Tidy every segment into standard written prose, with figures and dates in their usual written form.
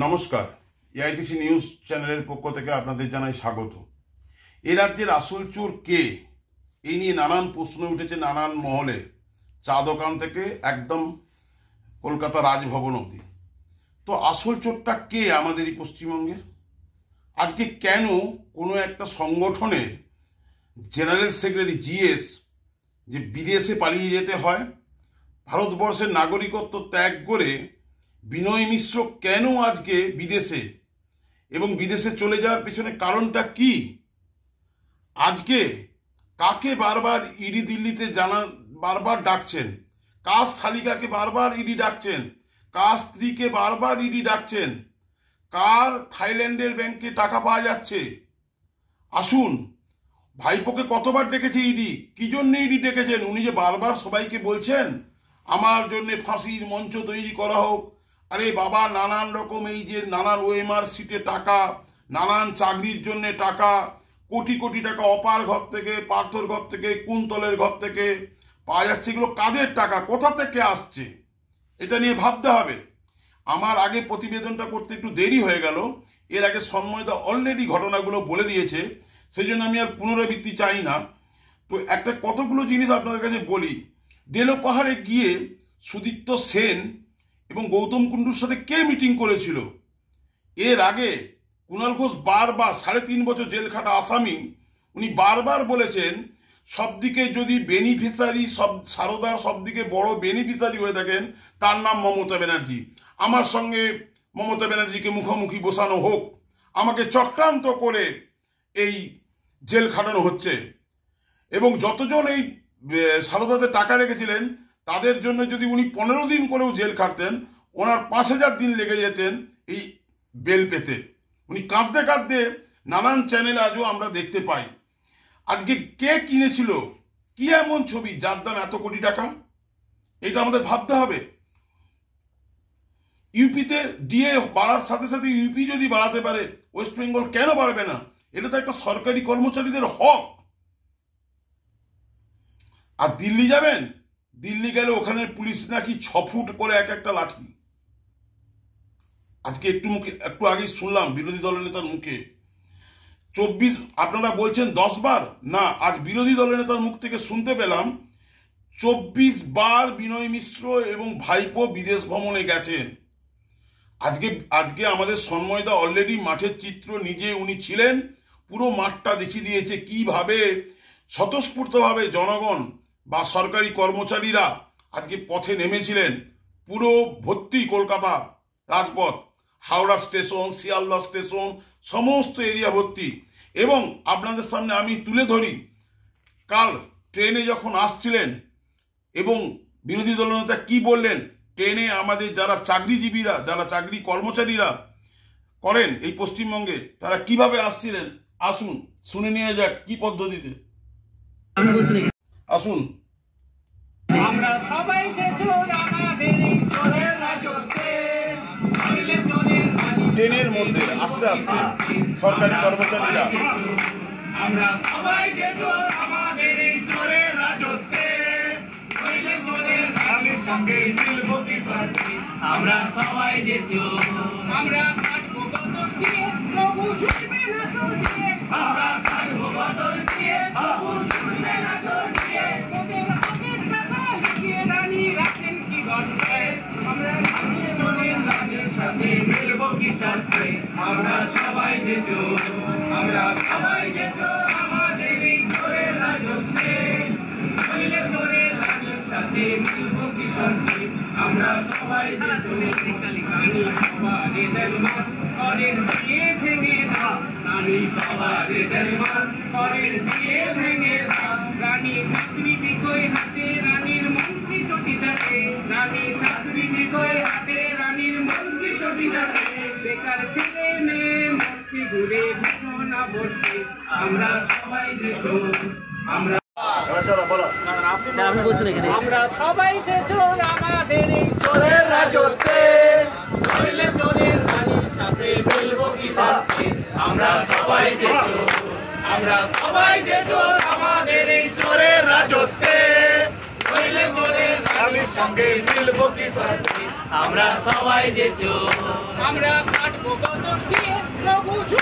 नमस्कार AITC News Channel पक्ष थेके आपनादेर जानाई स्वागत। ए राज्येर आसल चोर के ए निये नानान प्रश्न उठेছে नानान महले। चा दोकान थेके एकदम कलकाता राजभवन अब्दि तो आसल चोरटा के आमादेर ई पश्चिमबंगेर। आजके केन कोनो एकटा संगठनेर जेनारेल सेक्रेटारी GS जे विदेशे पालिये जेते हय, भारतवर्षेर नागरिकत्व त्याग करे बिनय मिश्र केन आज के विदेशे एवं विदेशे चले जावार पेछने कारणटा कि, आज के काके बार बार इडी दिल्लीते जाना बार बार डाकछेन, कार शालिकाके बार बार इडी डाकछेन, कार स्त्रीके बार बार इडी डाकछेन, कार थाईलैंडेर बैंके टाका पाওয়া যাচ্ছে। আসুন ভাইপোকে কতবার ডেকেছে ইডি, কি জন্য ইডি ডেকেছেন? উনি যে बार बार সবাইকে বলছেন আমার জন্য ফাঁসির মঞ্চ তৈরি করা হোক। अरे बाबा नानान रकम नानान OMR सीटे टाका, नानान चाकरिर जन्य टाका, कोटी कोटी टाका अपार घर थेके, पार्थर घर थेके, कुन्तलेर घर थेके पाওয়া যাচ্ছে। এগুলো কাদের টাকা, কোথা থেকে আসছে, এটা নিয়ে ভাবতে হবে। আমার আগে প্রতিবেদনটা করতে একটু দেরি হয়ে গেল, এর আগে সম্ময়দা অলরেডি ঘটনাগুলো বলে দিয়েছে, সেজন্য আমি আর পুনরাবৃত্তি চাই না। তো একটা কতগুলো জিনিস আপনাদের কাছে বলি। দেলো পাহাড়ে গিয়ে সুদীপ্ত সেন এবং গৌতম কুণ্ডুর সাথে কে মিটিং করেছিল? এর আগে কুণাল ঘোষ বারবার 3.5 বছর জেল খাটা আসামি, উনি বারবার বলেছেন সবদিকে যদি বেনিফিশিয়ারি, সব সারদার সবদিকে বড় বেনিফিশিয়ারি হয়ে থাকেন তার নাম মমতা ব্যানার্জি, আমার সঙ্গে মমতা ব্যানার্জিকে মুখোমুখি বসানো হোক, আমাকে চক্রান্ত করে এই জেল খাটানো হচ্ছে। এবং যতজন এই সারদাতে টাকা রেখেছিলেন তাদের জন্য যদি উনি 15 দিন করেও জেল খাটতেন ওনার 5000 দিন লেগে যেতেন এই বেল পেতে। উনি কাঁদতে কাঁদতে নানান চ্যানেল আজও আমরা দেখতে পাই। আজকে কে কিনেছিল, কি এমন ছবি যার দাম এত কোটি টাকা, এটা আমাদের ভাবতে হবে। ইউপিতে ডিএ বাড়ার সাথে সাথে ইউপি যদি বাড়াতে পারে ওয়েস্ট বেঙ্গল কেন বাড়বে না? এটা তো একটা সরকারি কর্মচারীদের হক। আর দিল্লি যাবেন, দিল্লি গেলে ওখানে পুলিশ নাকি 6 ফুট করে এক একটা লাঠি। আজকে একটু আগে শুনলাম বিরোধী দলের নেতার মুখে 24, আপনারা বলছেন 10 বার না, আজ বিরোধী দলের নেতার মুখ থেকে শুনতে পেলাম 24 বার বিনয় মিশ্র এবং ভাইপো বিদেশ ভ্রমণে গেছেন। আজকে আমাদের সন্ময়দা অলরেডি মাঠের চিত্র নিজে উনি ছিলেন, পুরো মাঠটা দেখিয়ে দিয়েছে কিভাবে স্বতঃস্ফূর্তভাবে জনগণ বা সরকারি কর্মচারীরা আজকে পথে নেমেছিলেন। পুরো ভর্তি কলকাতা রাজপথ, হাওড়া স্টেশন, শিয়ালদা স্টেশন, সমস্ত এরিয়া ভর্তি। এবং আপনাদের সামনে আমি তুলে ধরি কাল ট্রেনে যখন আসছিলেন এবং বিরোধী দলনেতা কি বললেন, ট্রেনে আমাদের যারা চাকরিজীবীরা, যারা চাকরি কর্মচারীরা করেন এই পশ্চিমবঙ্গে, তারা কিভাবে আসছিলেন আসুন শুনে নিয়ে যাক কি পদ্ধতিতে। আসুন আমরা সবাই চোর, আমাদের এই চোরের রাজত্বে চলে চলে ট্রেনের মধ্যে আস্তে আস্তে সরকারি কর্মচারীরা, আমরা সবাই চোর, আমাদের এই চোরের রাজত্বে চলে চলে আমি সঙ্গে মিলবো কি শান্তি, আমরা সবাই চোর, আমরা কাটবো বদল দিয়ে প্রভু ছুটবে না তোর দিয়ে, আমরা কাটবো বদল দিয়ে প্রভু ছুটবে না তোর দিয়ে, তোদের হাতের টাকা লিখিয়ে রানী রাখেন কি গর্বে, আমরা নিয়ে চলে রানীর সাথে মিলবো কি শান্তি, আমরা সবাই চোর, আমরা সবাই চোর, আমাদের এই চোরের রাজত্বে চলে চলে রানীর সাথে মিলবো কি শান্তি, আমরা সবাই চোর, রানী সবার দরবার করেন দিয়ে ভেঙে না, রানী সবার দরবার করেন দিয়ে ভেঙে না, রানী চাকরি বিকয় হাতে রানীর মন্ত্রী চটি যাবে, রানী চাকরি বিকয় হাতে রানীর মন্ত্রী চটি যাবে, বেকার ছেলে মেয়ে মরছে ঘুরে ভীষণ আবর্তে, আমরা সবাই চোর, আমরা আমরা সবাই চোর, আমাদের এই চোরের রাজত্বে চলে চোরের রানীর সাথে মিলবো কি শান্তি, আমরা সবাই চোর, আমরা সবাই চোর, আমাদের এই চোরের রাজত্বে চলে চোরের রানীর সঙ্গে মিলবো কি শান্তি, আমরা সবাই চোর, আমরা चोर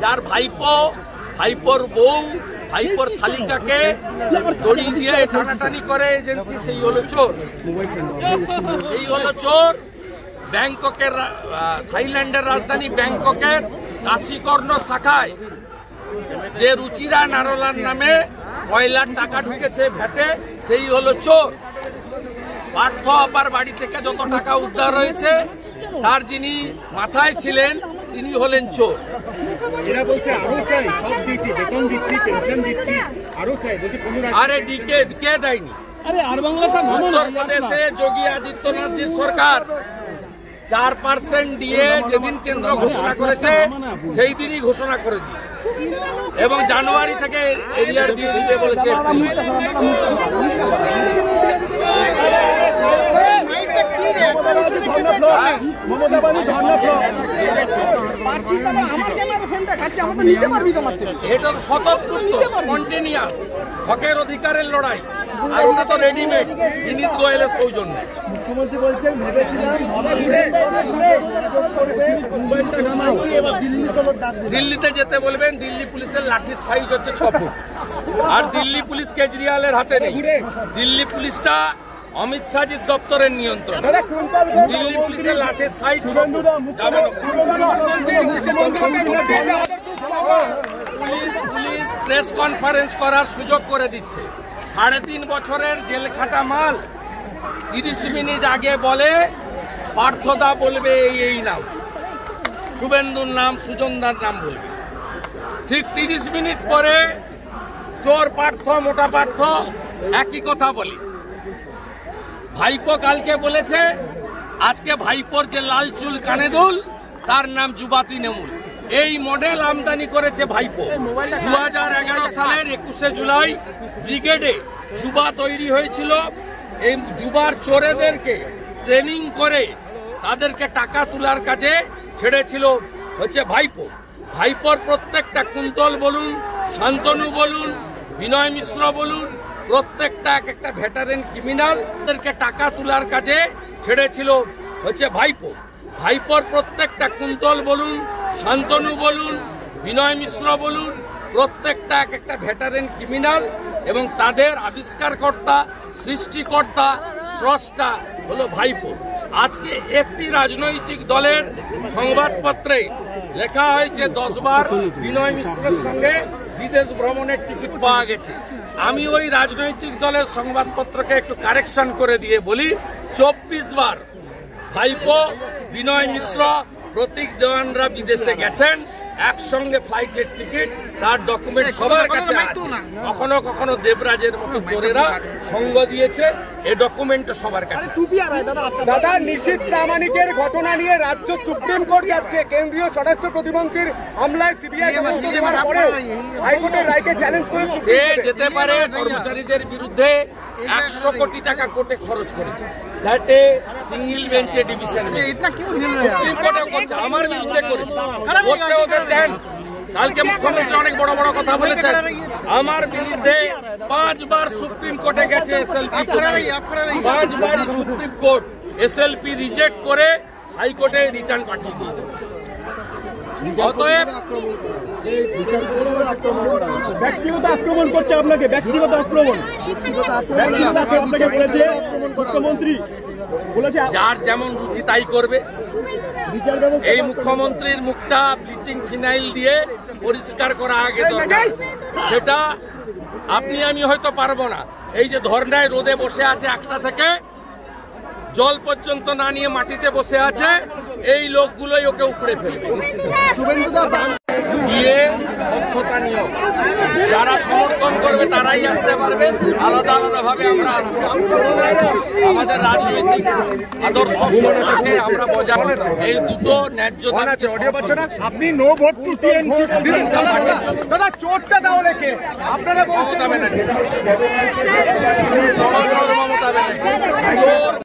जार भाईपो भाईपोर बो भाईपोर शालिका के दड़ी दिए टानाटानी एजेंसी से ही हलो चोर चोर। बैंककेर थाईलैंडर राजधानी बैंककेर काशीकर्ण शाखाय जे रुचिरा नारोलार नामे मयलार टाका ढुकेছে ভ্যাটে সেই হলো चोर। पार्थ अपार बाड़ी থেকে যত টাকা উদ্ধার হয়েছে তার যিনি মাথায় ছিলেন তিনি হলেন চোর। এরা বলছে আরো চাই, সব দিচ্ছি, বেতন দিচ্ছি, পেনশন দিচ্ছি, আরো চাই বলছে কোন রাজ্য। আরে ডিকে কে দেয়নি? আরে আর বাংলাটা নাম না। প্রদেশে যোগী আদিত্যনাথ जी सरकार 4% দিয়ে যেদিন কেন্দ্র ঘোষণা করেছে সেই দিনই ঘোষণা করে দিয়েছে এবং জানুয়ারি থেকে এরিয়ার দিয়ে দিতে বলেছে। दिल्ली पुलिस लाठी साइज होते 6 फुट और दिल्ली पुलिस केजरीवाल हाथे नहीं। दिल्ली पुलिस अमित शाहजी दफ्तर नियंत्रण दिल्ली पुलिस लाठे साइज पुलिस प्रेस कन्फारेंस करार सुयोग करे दिच्छे। 3.5 बछरेर जेल खाटा माल 30 मिनट आगे बोले पार्थदा बोलबे एई नाम शुभेंदुर नाम सुजनदार नाम बोलबे ठीक 30 मिनट परे चोर पार्थ मोटा पार्थ एकई कथा बोले। भाईपो कल के बोले थे, आज के भाईपोर जे लाल चुल काने दुल तार नाम जुबाती नेमुल এই মডেল আমদানি করেছে ভাইপো। 2011 সালের 21শে জুলাই ব্রিগেডে যুবা তৈরি হয়েছিল। এই যুবার চোরেদেরকে ট্রেনিং করে তাদেরকে টাকা তোলার কাজে ছেড়েছিল হচ্ছে ভাইপো। ভাইপোর প্রত্যেকটা কুন্তল বলুন শান্তনু বলুন বিনয় মিশ্র বলুন প্রত্যেকটা একটা ভেটারেন ক্রিমিনালদেরকে টাকা তোলার কাজে ছেড়েছিল হচ্ছে ভাইপো। ভাইপোর প্রত্যেকটা কুন্তল বলুন শান্তনু বলুন বিনয় মিশ্র বলুন প্রত্যেকটা একটা ভেটারেন ক্রিমিনাল এবং তাদের আবিষ্কারকর্তা সৃষ্টিকর্তা স্রষ্টা হলো ভাইপো। আজকে একটি রাজনৈতিক দলের সংবাদপত্রে লেখা হয়েছে 10 বার বিনয় মিশ্রের সঙ্গে বিদেশ ভ্রমণের টিকিট পাওয়া গেছে। আমি ওই রাজনৈতিক দলের সংবাদপত্রকে একটু কারেকশন করে দিয়ে বলি 24 বার ভাইপো বিনয় মিশ্র প্রতীক দেওয়ানরা বিদেশে গেছেন একসঙ্গে ফ্লাইটের টিকিট তার ডকুমেন্ট সবার কাছে আছে। কখনো কখনো দেবরাজের মতো চোরেরা संग दिए ए डकुमेंट सवार दादा निशित प्रामाणिकेर घटना निये राज्य सुप्रीम कोर्ट जाच्छे केंद्रीय स्वास्थ्य प्रतिमंत्री हमलाय सीबीआई तदंत देवार परे हाईकोर्टेर रायके चैलेंज करे से जेते पारे कर्मचारीदेर बिरुद्धे 100 कोटी टाका कोर्टे खरच करेছে सैटे सिंगल बेंचे डिविजन में इतना क्यों हिल रहा है कोर्टे करছে আমার বিরুদ্ধে করেছে করতে ওদের দেন कल के मुख्यमंत्री अनेक बड़ बड़ कथा हमारे बिरुद्धे 5 बार सुप्रीम कोर्टे गए एसएलपी 5 बार सुप्रीम कोर्ट एसएलपी रिजेक्ट कर हाईकोर्टे रिटार्न पाठिए दिए व्यक्तिगत आक्रमण करछे व्यक्तिगत आक्रमण मुख्यमंत्री जार जेमन रुचि ताई करबे मुख्यमंत्री मुखटा ब्लिचिंग फिनाइल दिए परिष्कार करा आगे दरकार सेटा आपनि आमि होयतो पारबो ना एई जे धरनाय रोदे बसे आछे 8टा थेके जल पर्यन्त ना निये माटिते बसे आछे एई लोकगुलोई ओके उपड़े फेलबे ये अंशता नियो जरा समर्थन करबे ताराई आसते पारबे आलादा आलादा भावे आमरा आसছি আমাদের রাজনৈতিক আদর্শ সম্মানটাকে আমরা বজায় এই দুটো ন্যায্যতার অডিও পাচ্ছেন না আপনি নো ভোট টু টিএনসি দিন দাদা চোটটা দাও লেখে আপনারা বলছেন না চোর